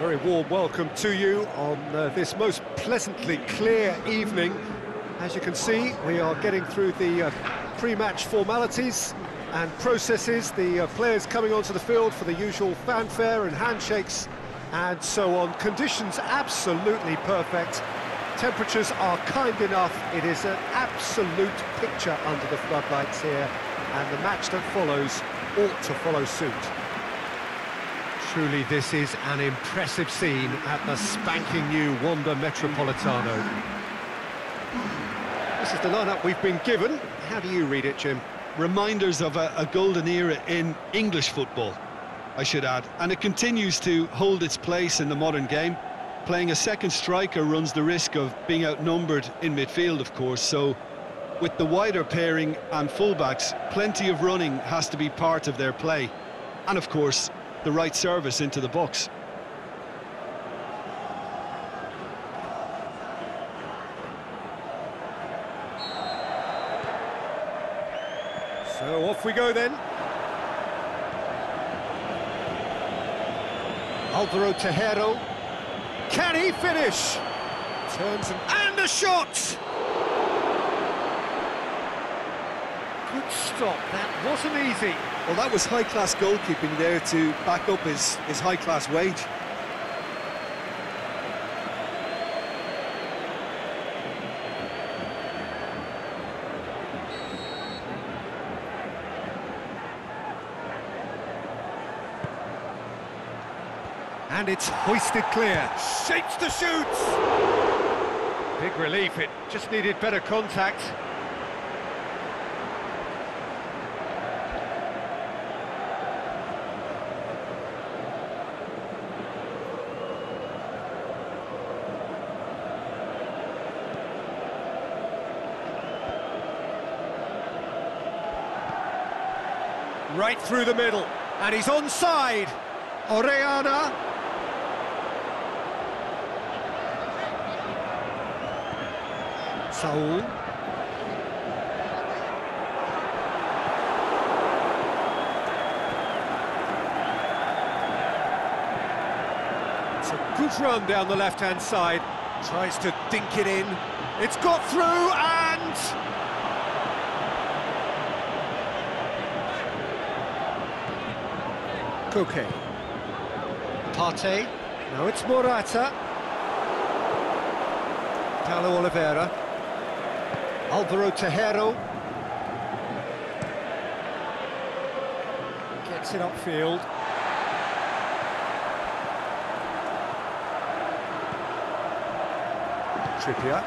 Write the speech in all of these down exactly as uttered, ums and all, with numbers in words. Very warm welcome to you on uh, this most pleasantly clear evening. As you can see, we are getting through the uh, pre-match formalities and processes. The uh, players coming onto the field for the usual fanfare and handshakes and so on. Conditions absolutely perfect. Temperatures are kind enough. It is an absolute picture under the floodlights here, and the match that follows ought to follow suit. Truly, this is an impressive scene at the spanking new Wanda Metropolitano. This is the lineup we've been given. How do you read it, Jim? Reminders of a, a golden era in English football, I should add. And it continues to hold its place in the modern game. Playing a second striker runs the risk of being outnumbered in midfield, of course. So, with the wider pairing and fullbacks, plenty of running has to be part of their play. And, of course, the right service into the box. So off we go then. Alvaro Tejero. Can he finish? Turns and, and a shot! Good stop, that wasn't easy. Well, that was high-class goalkeeping there to back up his, his high-class wage. And it's hoisted clear. Shapes to shoot! Big relief, it just needed better contact. Right through the middle, and he's onside. Orellana. Saul. It's a good run down the left-hand side. Tries to dink it in. It's got through and... Koke. Partey. Now it's Morata. Paulo Oliveira. Alvaro Tejero. Gets it upfield. Trippier.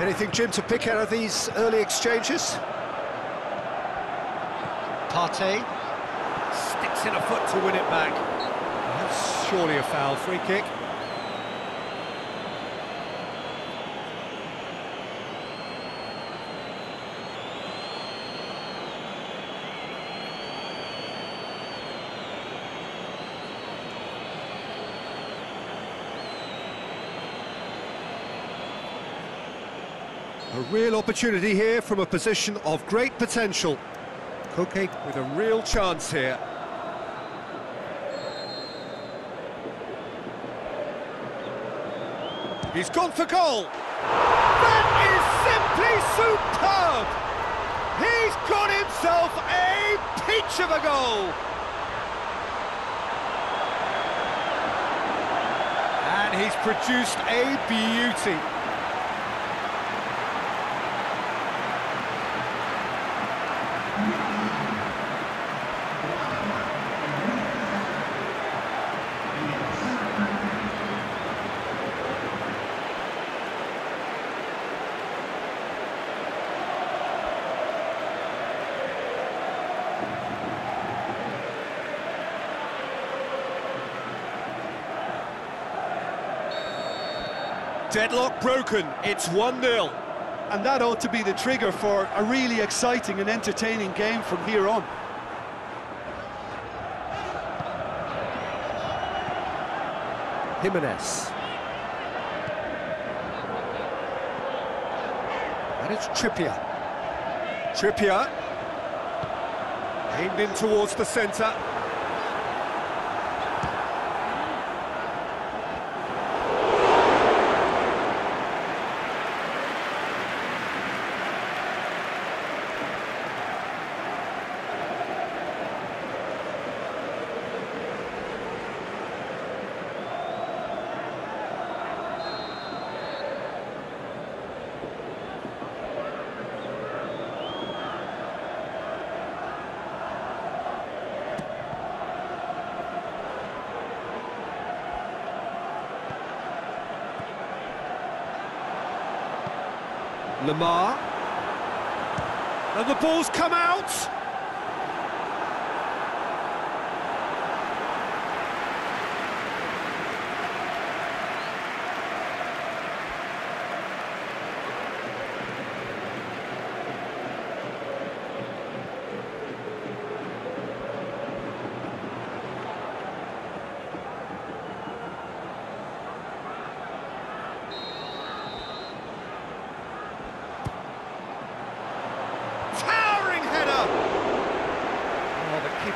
Anything, Jim, to pick out of these early exchanges? Partey sticks in a foot to win it back. That's surely a foul. Free kick. A real opportunity here from a position of great potential. Koke with a real chance here. He's gone for goal. That is simply superb. He's got himself a peach of a goal. And he's produced a beauty. Deadlock broken, it's one nil. And that ought to be the trigger for a really exciting and entertaining game from here on. Jimenez. And it's Trippier. Trippier. Aimed in towards the centre. Lamar. And the ball's come out.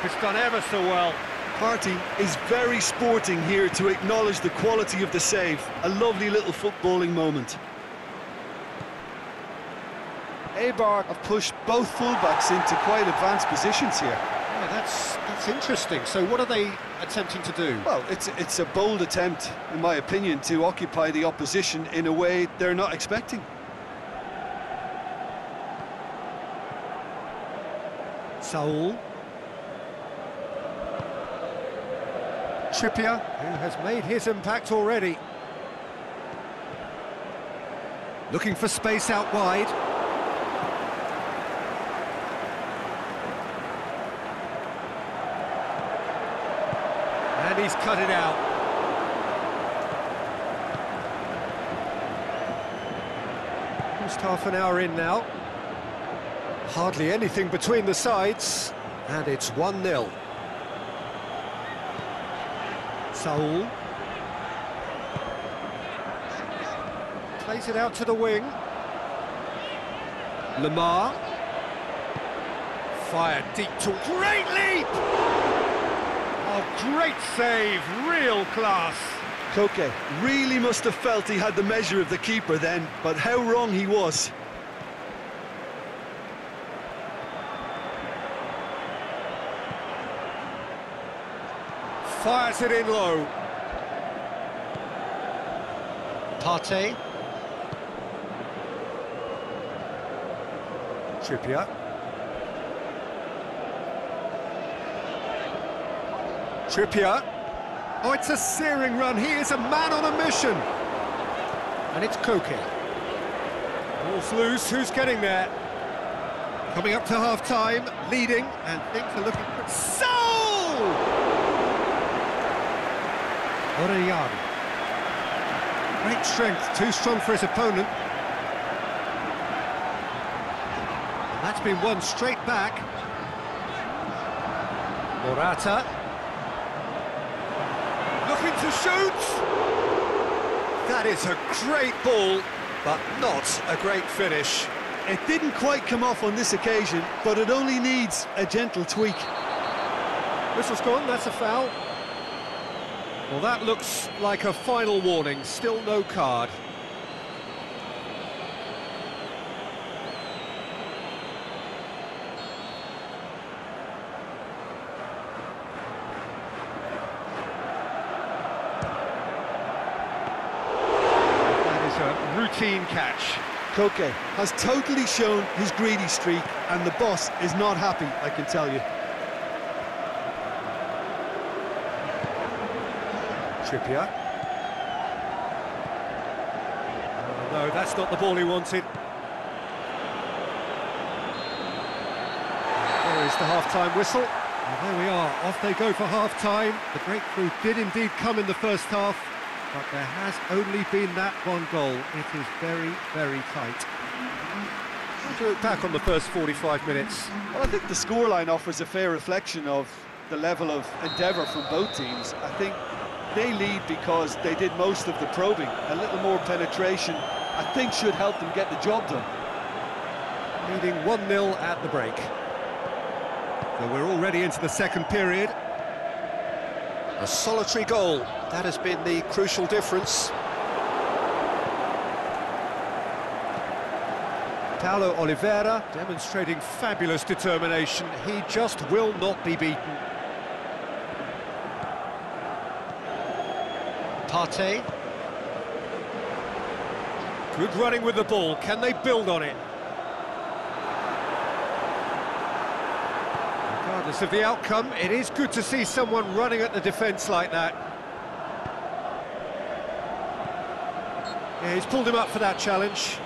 It's done ever so well. Partey is very sporting here to acknowledge the quality of the save. A lovely little footballing moment. Eibar have pushed both fullbacks into quite advanced positions here. Yeah, that's that's interesting. So what are they attempting to do? Well, it's it's a bold attempt, in my opinion, to occupy the opposition in a way they're not expecting. Saul. Trippier, who has made his impact already. Looking for space out wide. And he's cut it out. Just half an hour in now. Hardly anything between the sides. And it's one nil. Saul plays it out to the wing. Lamar fired deep to great leap. Oh, great save, real class. Koke really must have felt he had the measure of the keeper then, but how wrong he was. Fires it in low. Partey. Trippier. Trippier. Oh, it's a searing run. He is a man on a mission. And it's Koke. Ball's loose. Who's getting there? Coming up to half-time, leading, and things are looking pretty... Soul! Orellana. Great strength, too strong for his opponent. And that's been won straight back. Morata. Looking to shoot! That is a great ball, but not a great finish. It didn't quite come off on this occasion, but it only needs a gentle tweak. Whistle's gone, that's a foul. Well, that looks like a final warning, still no card. That is a routine catch. Koke has totally shown his greedy streak, and the boss is not happy, I can tell you. Trippier. Oh, no, that's not the ball he wanted. There is the half-time whistle. And there we are, off they go for half-time. The breakthrough did indeed come in the first half, but there has only been that one goal. It is very, very tight. We'll do it back on the first forty-five minutes. Well, I think the scoreline offers a fair reflection of the level of endeavour from both teams. I think... they lead because they did most of the probing. A little more penetration, I think, should help them get the job done. Leading one nil at the break. So we're already into the second period. A solitary goal. That has been the crucial difference. Paulo Oliveira demonstrating fabulous determination. He just will not be beaten. Partey. Good running with the ball. Can they build on it? Regardless of the outcome, it is good to see someone running at the defence like that. Yeah, he's pulled him up for that challenge.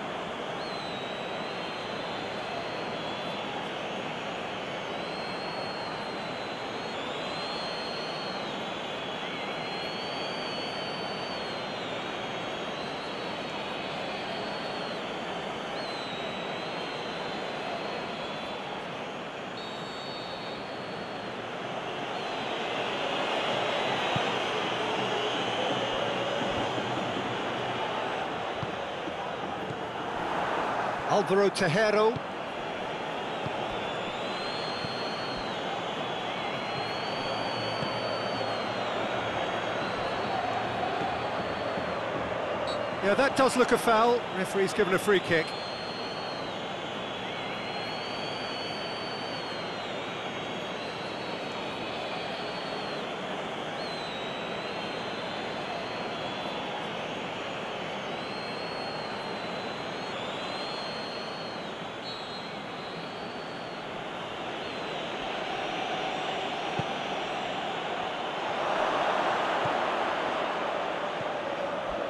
Alvaro Tejero. Yeah, that does look a foul. Referee's given a free kick.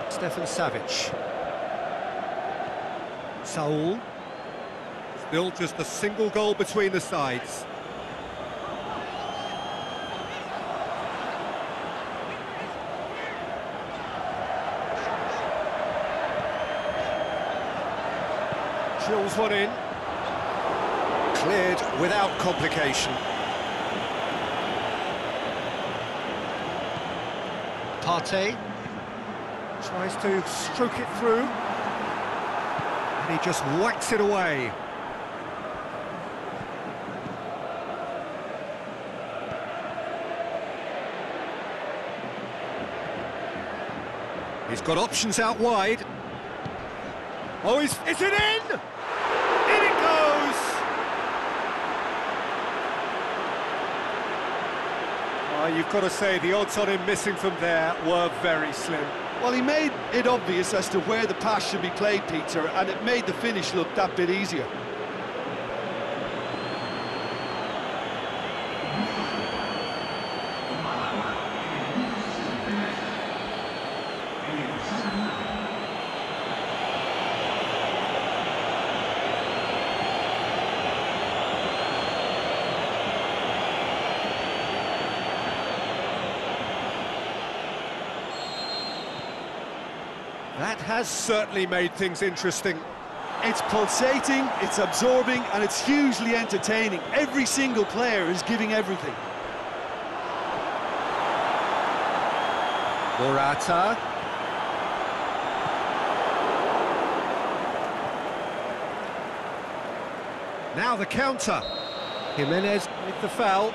Stefan Savic. Saul. Still just a single goal between the sides. Chills one in. Cleared without complication. Partey. Tries to stroke it through, and he just whacks it away. He's got options out wide. Oh, he's... Is it in? In it goes! Oh, you've got to say, the odds on him missing from there were very slim. Well, he made it obvious as to where the pass should be played, Peter, and it made the finish look that bit easier. That has certainly made things interesting. It's pulsating, it's absorbing, and it's hugely entertaining. Every single player is giving everything. Morata. Now the counter. Jimenez with the foul.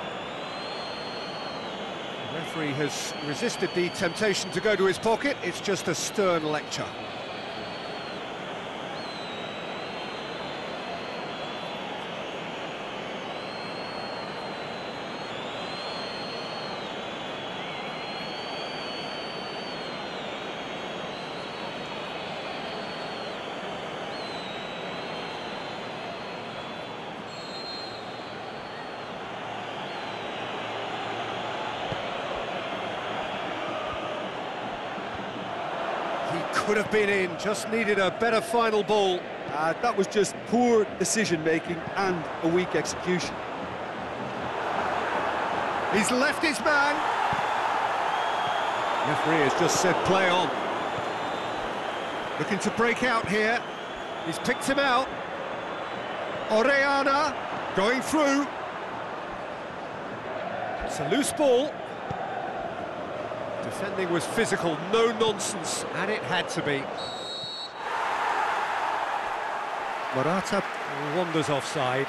The referee has resisted the temptation to go to his pocket. It's just a stern lecture. Could have been in, just needed a better final ball. Uh, that was just poor decision-making and a weak execution. He's left his man. Referee has just said play on. Looking to break out here. He's picked him out. Orellana going through. It's a loose ball. Defending was physical, no nonsense, and it had to be. Morata wanders offside.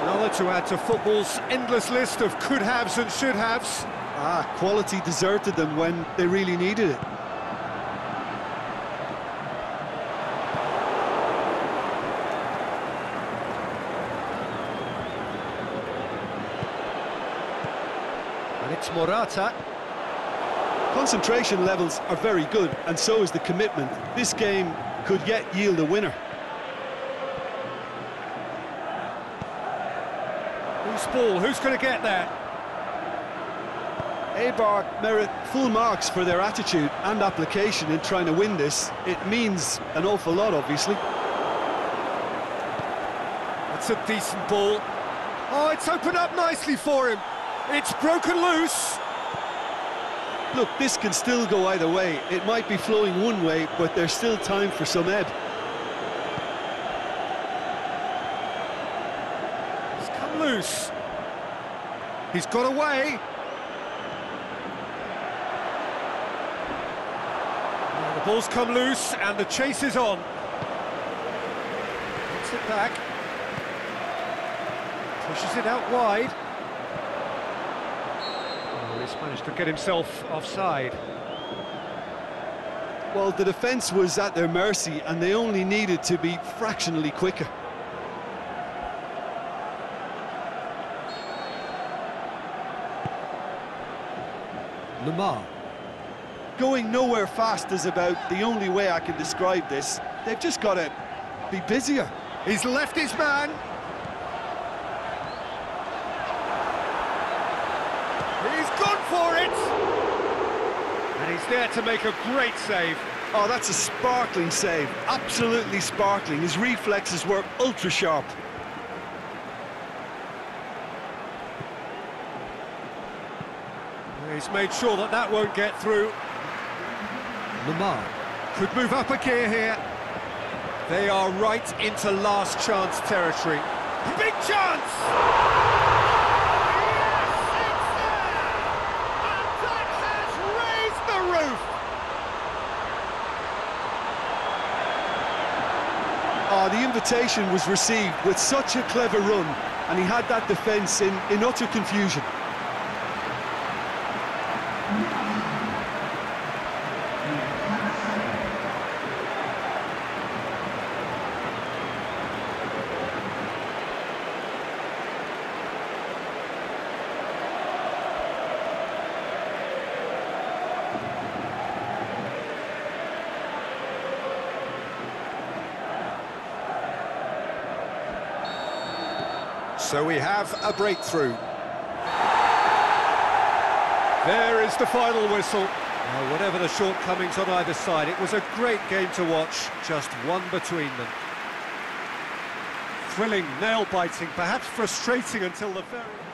Another to add to football's endless list of could-haves and should-haves. Ah, quality deserted them when they really needed it. And it's Morata. Concentration levels are very good, and so is the commitment. This game could yet yield a winner. Ball, who's going to get there? Eibar merit full marks for their attitude and application in trying to win this. It means an awful lot, obviously. That's a decent ball. Oh, it's opened up nicely for him. It's broken loose. Look, this can still go either way. It might be flowing one way, but there's still time for some ebb. He's come loose. He's got away. The ball's come loose and the chase is on. Puts it back. Pushes it out wide. Oh, he's managed to get himself offside. Well, the defence was at their mercy and they only needed to be fractionally quicker. Lamar. Going nowhere fast is about the only way I can describe this. They've just got to be busier. He's left his man. He's gone for it! And he's there to make a great save. Oh, that's a sparkling save. Absolutely sparkling. His reflexes were ultra sharp. He's made sure that that won't get through. Lamar could move up a gear here. They are right into last chance territory. Big chance! Yes, it's there! And that has raised the roof! Oh, the invitation was received with such a clever run, and he had that defence in, in utter confusion. So we have a breakthrough. There is the final whistle. Now, whatever the shortcomings on either side, it was a great game to watch, just one between them. Thrilling, nail-biting, perhaps frustrating until the very...